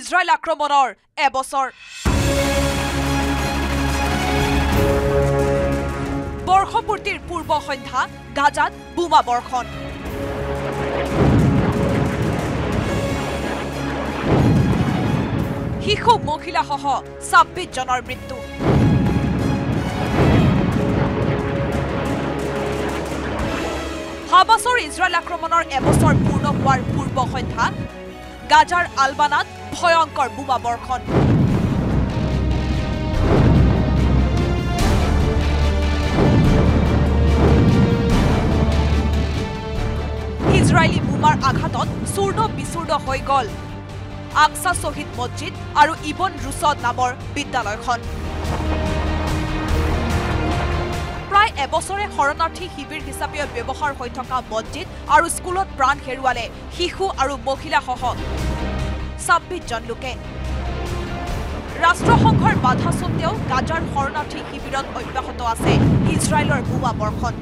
Israel আক্ৰমণৰ এবছৰ বৰ্ষপূৰ্তিৰ পূৰ্ব সন্ধ্যা গাজাত বোমা বৰ্ষণ শিশু মহিলাসহ ২৬ জনৰ মৃত্যু হামাসৰ ইজৰাইল আক্ৰমণৰ এবছৰ পূৰ্ণ হোৱাৰ পূৰ্ব সন্ধ্যা গাজাৰ আলবানাত ভয়ংকৰ বোমা বৰ্ষণ ইজৰাইলী বোমাৰ আঘাতত চূৰ্ণ বিচূৰ্ণ হৈ গ'ল আকসা শহীদ মছজিদ আৰু ইবন ৰুছদ নামৰ বিদ্যালয়খন প্ৰায় এবছৰে শৰণাৰ্থী শিবিৰ হিচাপে ব্যৱহাৰ হৈ থকা মছজিদ আৰু স্কুলত প্ৰাণ হেৰুৱালে শিশু আৰু মহিলাসহ ২৬ জন লোকে ৰাষ্ট্ৰসংঘৰ বাধা সত্ত্বেও গাজাৰ শৰণাৰ্থী শিবিৰত অব্যাহত আছে ইজৰাইলৰ বোমা বৰ্ষণ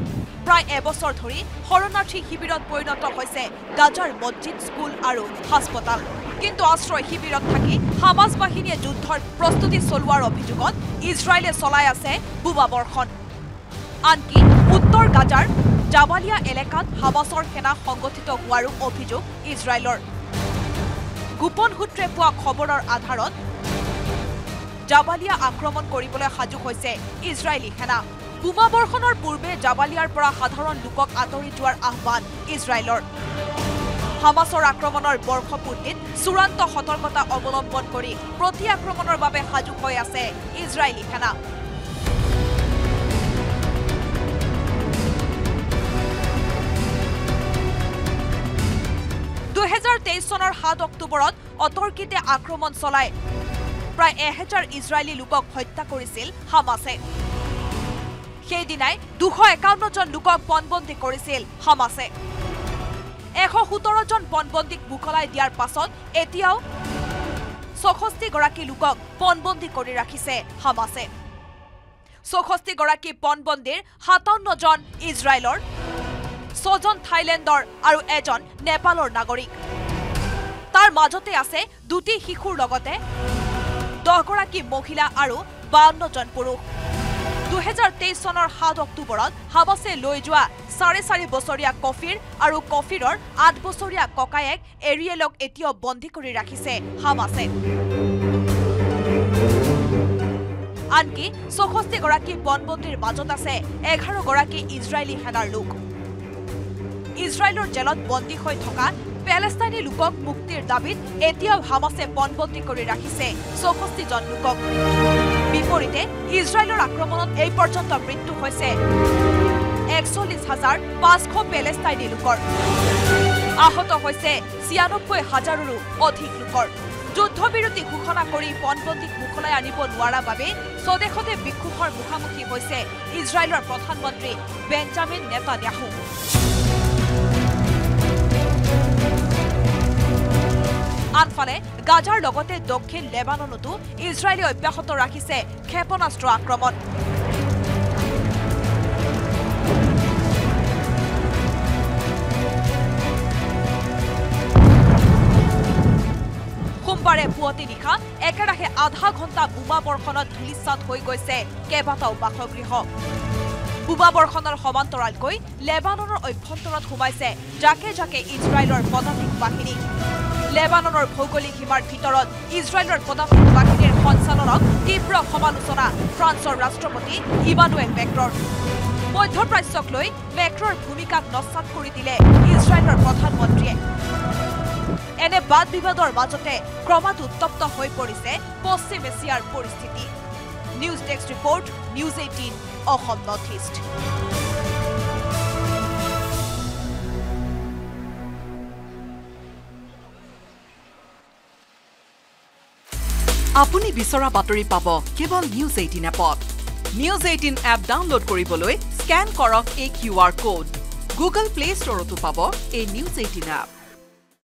প্ৰায় এবছৰ ধৰি শৰণাৰ্থী শিবিৰত পৰিণত হৈছে গাজাৰ মছজিদ স্কুল আৰু হাস্পতাল কিন্তু আশ্ৰয় শিবিৰত থাকি হামাস বাহিনীয়ে যুদ্ধৰ প্ৰস্তুতি চলোৱাৰ অভিযোগত ইজৰাইলে চলাই আছে বোমা বৰ্ষণ আনকি উত্তৰ গাজাৰ জাবালিয়া এলেকাত হামাসৰ সেনা সংগঠিত হোৱাৰ অভিযোগ ইজৰাইলৰ গোপন সূত্ৰে পোৱা খবৰৰ আধাৰত জাবালিয়া আক্ৰমণ কৰিবলৈ সাজু হৈছে ইজৰাইলী সেনা বোমা বৰ্ষণৰ পূৰ্বে জাবালিয়াৰ পৰা সাধাৰণ লোকক আঁতৰি যোৱাৰ আহ্বান ইজৰাইলৰ হামাসৰ আক্ৰমণৰ বৰ্ষপূৰ্তিত চূড়ান্ত সতৰ্কতা অৱলম্বন কৰি প্ৰতি আক্ৰমণৰ বাবে সাজু হৈ আছে ইজৰাইলী সেনা চনৰ ৭ অক্টোবৰত অতৰ্কিতে আক্ৰমণ চলায় প্ৰায় ১০০০ ইজৰাইলী লোকক হত্যা কৰিছিল হামাসে সেইদিনাই ২৫১ জন লোকক বন্দী কৰিছিল হামাসে ১১৭ জন বন্দীক মুকলাই দিয়াৰ পাছত এতিয়াও ৬৬ গৰাকী লোকক বন্দী কৰি ৰাখিছে হামাসে ৬৬ গৰাকী বন্দীৰ ৫৭ জন ইজৰাইলৰ ৬ জন থাইলেণ্ডৰ আৰু এজন নেপালৰ নাগৰিক তাৰ মাজতে আছে দুটি শিশুৰ লগতে ১০ গৰাকী মহিলা আৰু ৫২ জন পুৰুষ ২০২৩ চনৰ ৭ অক্টোবৰত হামাসে লৈ যোৱা ৪.৪ বছৰীয়া কফিৰ আৰু কফিৰৰ ৮ বছৰীয়া ককায়েক এৰিয়েলক এতিয়াও বন্দী কৰি ৰাখিছে হামাসে আনকি ৬৬ গৰাকী বন্দীৰ মাজত আছে ১১ গৰাকী ইজৰাইলী সেনাৰ লোক ইজৰাইলৰ জেলত বন্দী হৈ থকা প্যালেস্তাইনী লোকক মুক্তিৰ দাবিত এতিয়াও হামাসে বন্দী কৰি ৰাখিছে ৬৪ জন লোকক বিপৰীতে ইজৰাইলৰ আক্ৰমণত এই পৰ্যন্ত মৃত্যু হৈছে ৪১,৫০০ প্যালেস্তাইনী লোকৰ আহত হৈছে ৯৬,০০০ৰো অধিক লোকৰ যুদ্ধবিৰতি ঘোষণা কৰি বন্দীক মুকলাই আনিব নোৱাৰা বাবে স্বদেশতে বিক্ষোভৰ মুখামুখি হৈছে ইজৰাইলৰ প্ৰধানমন্ত্ৰী বেঞ্জামিন নেতান্যাহু আনফালে গাজাৰ লগতে দক্ষিণ লেবাননতো ইজৰাইলে অব্যাহত ৰাখিছে ক্ষেপণাস্ত্ৰ আক্ৰমণ সোমবাৰে পুৱতি নিশা একেৰাহে আধা ঘণ্টা বোমা বৰ্ষণত ধূলিস্মাত হৈ গৈছে কেইবাটাও বাসগৃহ বোমা বৰ্ষণৰ সমান্তৰালকৈ লেবাননৰ অভ্যন্তৰত সোমাইছে জাকে জাকে ইজৰাইলৰ পদাতিক বাহিনী লেবাননৰ ভৌগোলিক সীমাৰ ভিতৰত ইজৰাইলৰ পদাতিক বাহিনীৰ সঞ্চালনক তীব্ৰ সমালোচনা ফ্ৰান্সৰ ৰাষ্ট্ৰপতি ইমানুৱেল মেক্ৰৰ মধ্যপ্ৰাচ্যক লৈ মেক্ৰৰ ভূমিকাক নস্যাৎ কৰি দিলে ইজৰাইলৰ প্ৰধানমন্ত্ৰীয়ে এনে বাদ বিবাদৰ মাজতে ক্ৰমাৎ উত্তপ্ত হৈ পৰিছে পশ্চিম এছিয়াৰ পৰিস্থিতি news desk report news ১৮ Assam northeast আপুনি বিচৰা বাতৰি পাব কেৱল নিউজ ১৮ এপত নিউজ ১৮ এপ ডাউনলোড কৰিবলৈ স্ক্যান কৰক এই কিউআৰ কোড গুগল প্লে ষ্টৰতো পাব এই নিউজ ১৮ এপ